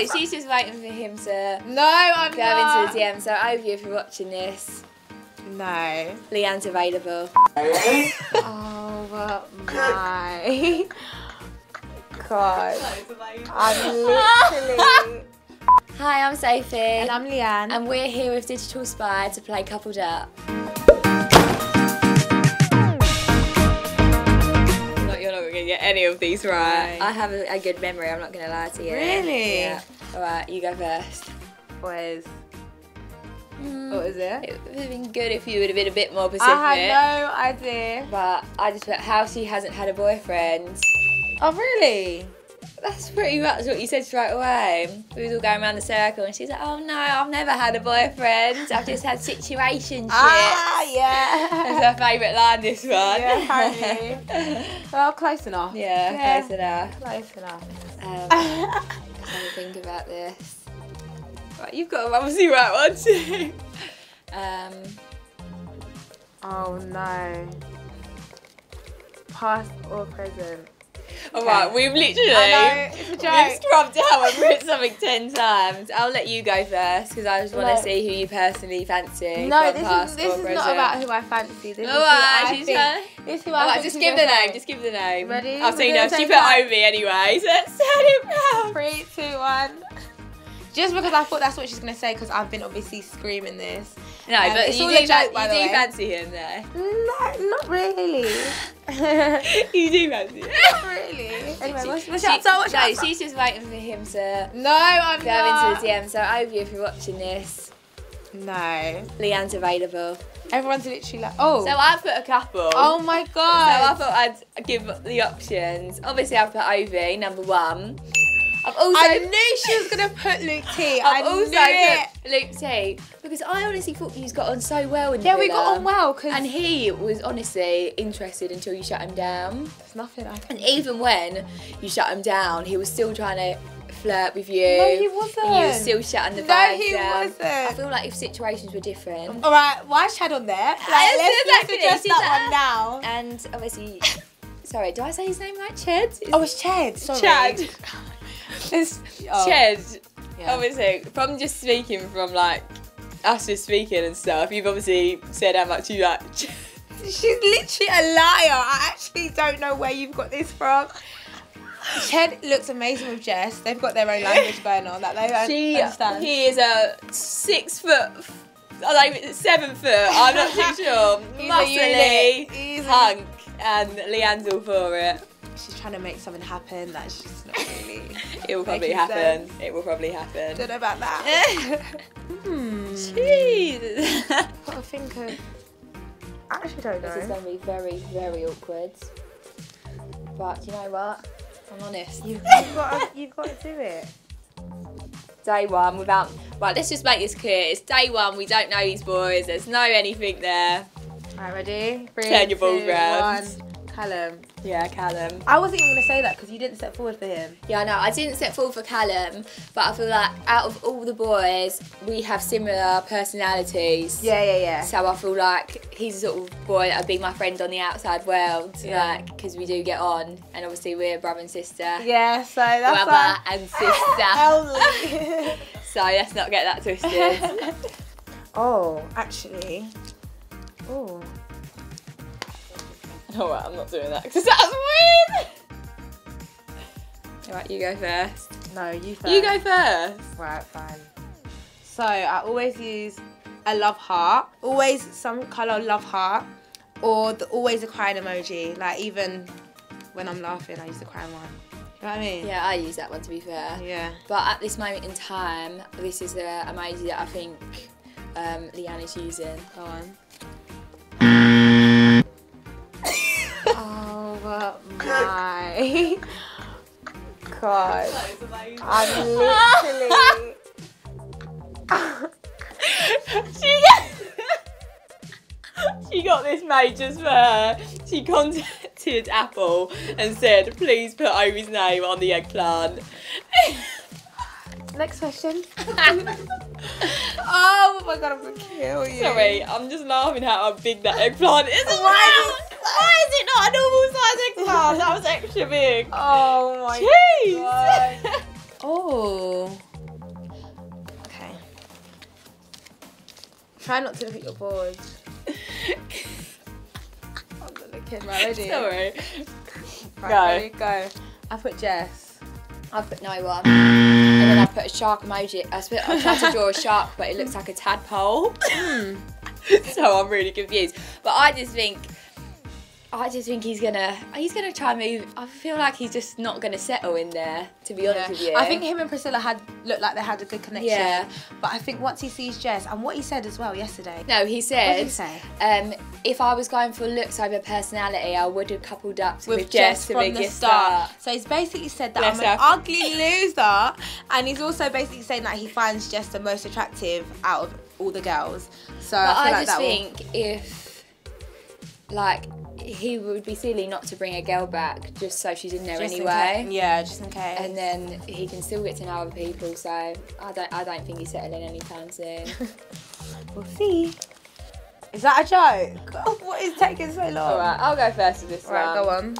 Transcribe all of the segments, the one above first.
No, she's just waiting for him to go into the DM. So Ovie, if you're watching this, no, Leanne's available. Oh my God! I'm literally. Hi, I'm Sophie. And I'm Leanne. And we're here with Digital Spy to play Coupled Up. Gonna get any of these right. I have a good memory, I'm not gonna lie to you. Really? Yeah. Alright, you go first. Boys. What was it? It would have been good if you would have been a bit more specific. I had no idea. But I just thought, how she hasn't had a boyfriend. Oh really? That's pretty much what you said straight away. We was all going around the circle and she's like, oh no, I've never had a boyfriend. I've just had situationships. Ah, yeah. That's her favourite line, this one. Yeah, apparently. Well, close enough. Yeah, yeah, close enough. Close enough. I'm trying to think about this. Right, you've got a obviously right one too. Oh no. Past or present? Alright, okay. we've scrubbed down and written something 10 times. I'll let you go first because I just want to see who you personally fancy. No, this is not about who I fancy. This is who I think. This is who I think. Just give the name. Just give the name. Ready? I'll say no. She put Ovie anyway. So let's set it round. 3, 2, 1. Just because I thought that's what she's gonna say because I've been obviously screaming this. No, but you do fancy him though. No, not really. You do fancy him. Not really. Anyway, watch out. She's just waiting for him to go into the DM. So Ovie, if you're watching this, no, Leanne's available. Everyone's literally like, oh. So I put a couple. Oh my God. So I thought I'd give the options. Obviously I put Ovie, #1. I knew she was going to put Luke T. I also put Luke T because I honestly thought he's got on so well in the villa. Yeah, we got on well. And he was honestly interested until you shut him down. There's nothing I can do. And even when you shut him down, he was still trying to flirt with you. No, he wasn't. And you were still shutting the vibe down. No, he wasn't. I feel like if situations were different. All right, why is Chad on there? Like, let's suggest that one now. And obviously, sorry, do I say his name right? Chad? Oh, it's Chad. Sorry. Chad. Chad, yeah. Obviously, from just speaking, from like us just speaking and stuff, you've obviously said how much you like. She's literally a liar. I actually don't know where you've got this from. Chad looks amazing with Jess. They've got their own language going on that they understand. He is a 7 foot. I'm not too sure. Muscly hunk, and Leanne's all for it. She's trying to make something happen that's just not really. It will probably happen. Sense. It will probably happen. Don't know about that. Jeez. I've got to think of. I actually don't know. This is going to be very, very awkward. But you know what? I'm honest. You've got to do it. Day one without. Right, let's just make this clear. It's day one. We don't know these boys. There's no anything there. Alright, ready? 3, turn your balls round. 1. Callum. Yeah, Callum. I wasn't even going to say that because you didn't step forward for him. Yeah, I know. I didn't step forward for Callum, but I feel like out of all the boys, we have similar personalities. Yeah. So I feel like he's the sort of boy that would be my friend on the outside world, like, because we do get on, and obviously we're brother and sister. Yeah, so that's brother and sister. So let's not get that twisted. Oh. Alright, I'm not doing that because that's weird! Alright, you go first. No, you first. You go first! Right, fine. So, I always use a love heart, always some colour love heart, or always a crying emoji. Like, even when I'm laughing, I use the crying one. You know what I mean? Yeah, I use that one to be fair. Yeah. But at this moment in time, this is the emoji that I think Leanne is using. Go on. Oh my God. I'm literally. She got this made just for her. She contacted Apple and said, please put Ovie's name on the eggplant. Next question. Oh my God, I'm gonna kill you. Sorry, I'm just laughing at how big that eggplant is. Why is it not a normal size eggplant? That was extra big. Oh my Jeez. God. Oh. Try not to look at your board. I'm not looking, right, ready? Sorry. Right, go. Ready, go. I put Jess. I put no one. And then I put a shark emoji. I tried to draw a shark, but it looks like a tadpole. So I'm really confused. But I just think he's gonna try and move. I feel like he's just not gonna settle in there, to be honest with you. I think him and Priscilla looked like they had a good connection. Yeah. But I think once he sees Jess, and what he said as well yesterday. No, he said. What did he say? If I was going for looks over personality, I would have coupled up with Jess to make it start. So he's basically said that I'm an ugly loser, and he's also basically saying that he finds Jess the most attractive out of all the girls. So I just think he would be silly not to bring a girl back just so she's in there anyway. Yeah, just in case. And then he can still get to know other people, so I don't think he's settling anytime soon. We'll see. Is that a joke? God, what is taking so long? Alright, I'll go first with this one. Alright, go on.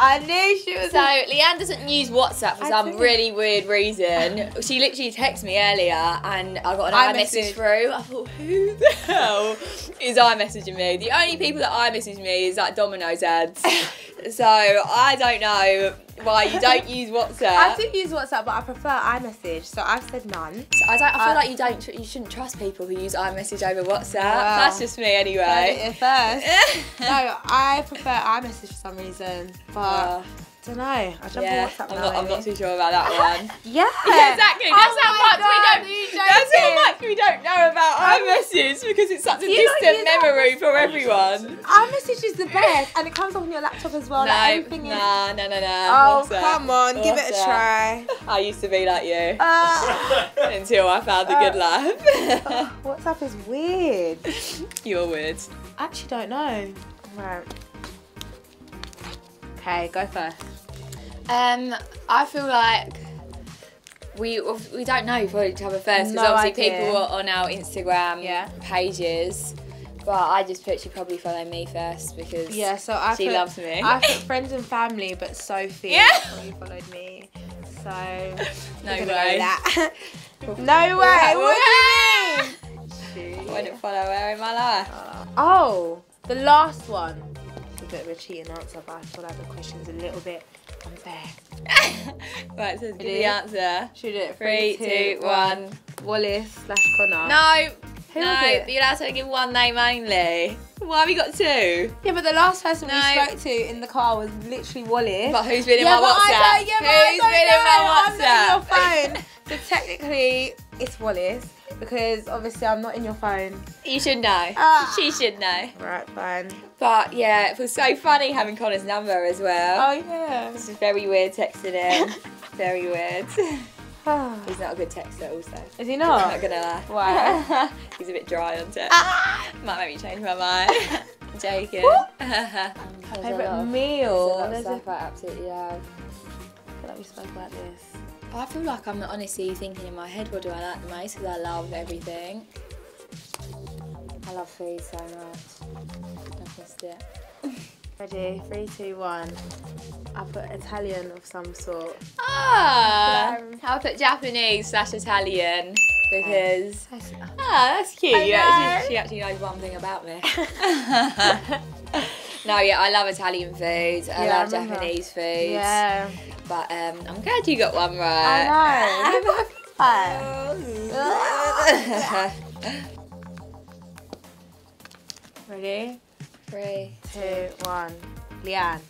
I knew she was... So, Leanne doesn't use WhatsApp for some really weird reason. She literally texted me earlier and I got an iMessage through. I thought, who the hell is iMessaging me? The only people that iMessage me is like Domino's ads. So, I don't know why you don't use WhatsApp. I do use WhatsApp, but I prefer iMessage, so I've said none. So I feel like you shouldn't trust people who use iMessage over WhatsApp. Well, that's just me anyway. No, I prefer iMessage for some reason, but I don't know. I'm not too sure about that one. Yeah, exactly. That's how much we don't know about iMessage, because it's such a distant memory for everyone. iMessage is the best, and it comes on your laptop as well. No. Oh, come on, give it a try. I used to be like you until I found a good laugh. WhatsApp is weird. You're weird. I actually don't know. Right. Okay, go first. I feel like we don't know for each other first, because obviously people are on our Instagram pages, but I just put she probably follow me first because she loves me. I put friends and family, but Sophie probably followed me, so no way. What do you mean? I wouldn't follow her in my life. Oh, the last one. Bit of a cheating answer, but I feel like the question's a little bit unfair. Right, so give the answer. Should we do it? 3, 2, 1. Wallace/Connor. No. No, but you're allowed to give one name only. Why have we got two? Yeah, but the last person we spoke to in the car was literally Wallace. But who's been in my WhatsApp? Who's been in my WhatsApp? I'm not in your phone. So technically, it's Wallace, because obviously I'm not in your phone. You should know. She should know. Right, fine. But yeah, it was so funny having Connor's number as well. Oh yeah. This is very weird texting him. Very weird. He's not a good texter also. Is he not? I'm not gonna lie. Why? He's a bit dry on text. Might make me change my mind. Joking. Favourite meal? There's a lot of stuff I absolutely love. I feel like we spoke about this. I feel like I'm honestly thinking in my head, what do I like the most? Because I love everything. I love food so much. I've missed it. Ready? 3, 2, 1. I put Italian of some sort. Ah! I put Japanese/Italian because... that's cute. She actually knows one thing about me. No, yeah, I love Italian food. I love Japanese food. Yeah. But I'm glad you got one right. I know. Ready? 3, 2, 1. Leanne.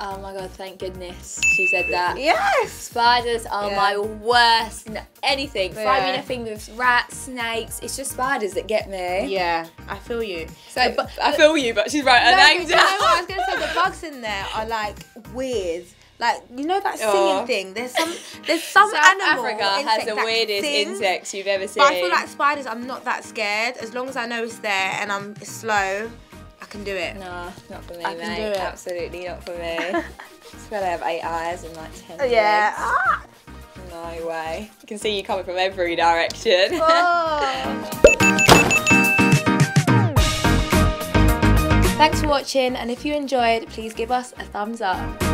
Oh my God, thank goodness she said that. Yes! Spiders are my worst anything. Find me nothing with rats, snakes, it's just spiders that get me. Yeah, I feel you. So I feel you, but she's wrote her name down. You know what I was going to say, the bugs in there are like weird. Like, you know that singing thing? There's some South animal. South Africa has the weirdest insects you've ever seen. But I feel like spiders, I'm not that scared. As long as I know it's there and I'm slow, I can do it. Nah, not for me, mate. Can do it. Absolutely not for me. It's where they have 8 eyes and like 10 legs. Yeah. Ah. No way. I can see you coming from every direction. Oh. Thanks for watching, and if you enjoyed, please give us a thumbs up.